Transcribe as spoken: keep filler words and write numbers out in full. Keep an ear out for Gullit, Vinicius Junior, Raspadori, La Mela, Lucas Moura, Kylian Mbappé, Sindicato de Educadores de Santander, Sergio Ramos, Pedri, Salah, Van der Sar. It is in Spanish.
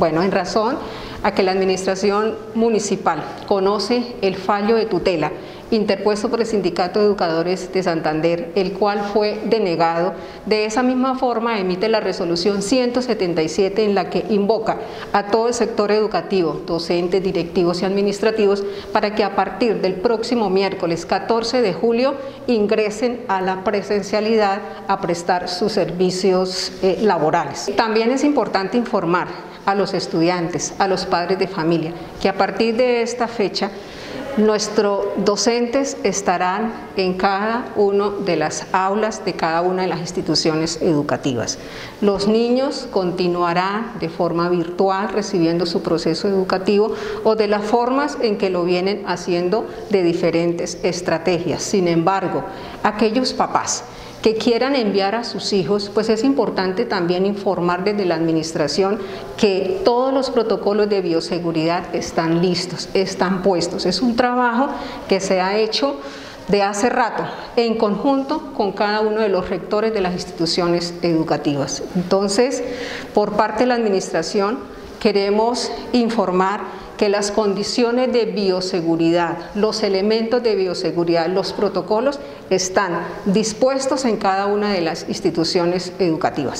Bueno, en razón a que la Administración Municipal conoce el fallo de tutela interpuesto por el Sindicato de Educadores de Santander, el cual fue denegado. De esa misma forma emite la resolución ciento setenta y siete en la que invoca a todo el sector educativo, docentes, directivos y administrativos, para que a partir del próximo miércoles catorce de julio ingresen a la presencialidad a prestar sus servicios eh, laborales. También es importante informar a los estudiantes, a los padres de familia, que a partir de esta fecha nuestros docentes estarán en cada una de las aulas de cada una de las instituciones educativas. Los niños continuarán de forma virtual recibiendo su proceso educativo o de las formas en que lo vienen haciendo de diferentes estrategias. Sin embargo, aquellos papás que quieran enviar a sus hijos, pues es importante también informar desde la administración que todos los protocolos de bioseguridad están listos, están puestos. Es un trabajo que se ha hecho de hace rato, en conjunto con cada uno de los rectores de las instituciones educativas. Entonces, por parte de la administración, queremos informar que las condiciones de bioseguridad, los elementos de bioseguridad, los protocolos están dispuestos en cada una de las instituciones educativas.